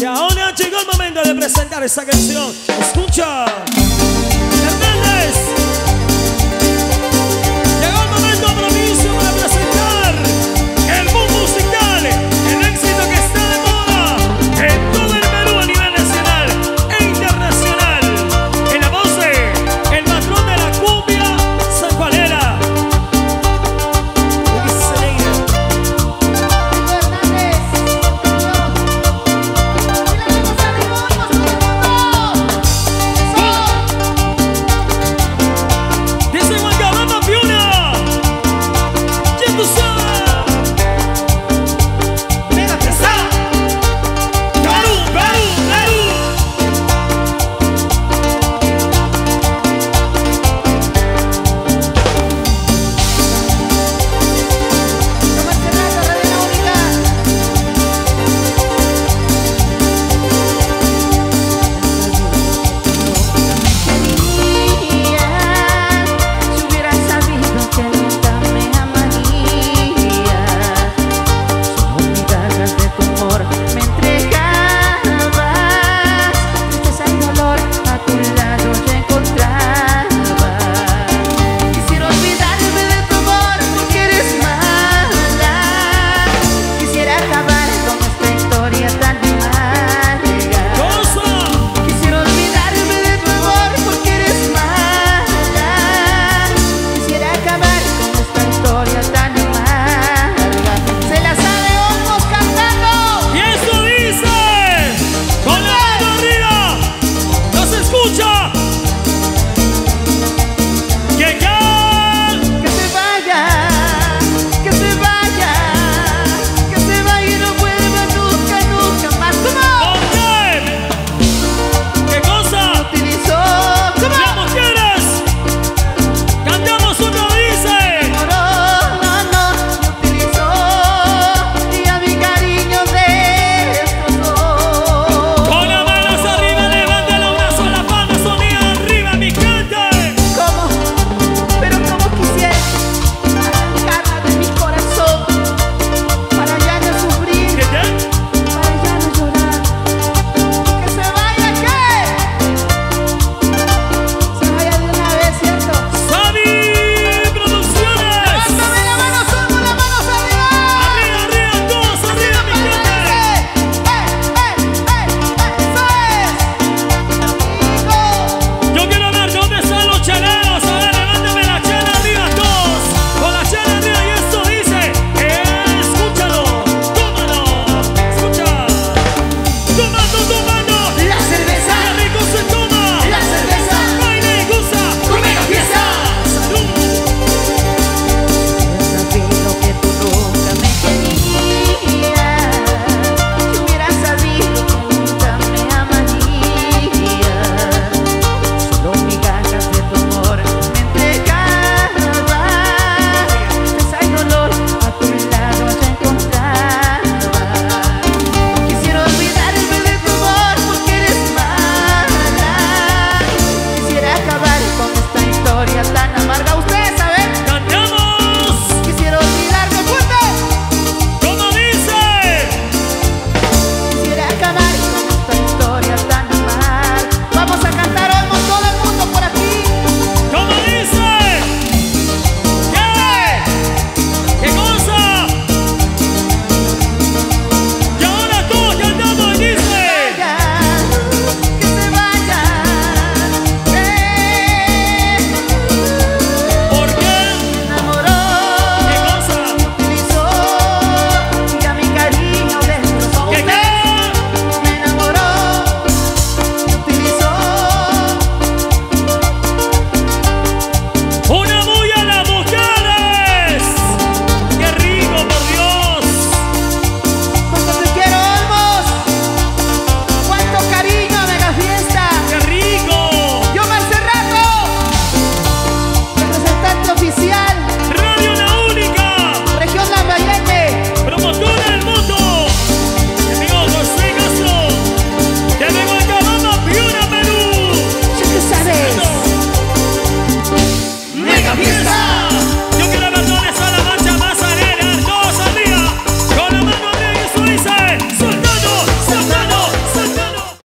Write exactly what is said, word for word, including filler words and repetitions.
Y ahora llegó el momento de presentar esta canción. Escucha, Hernández.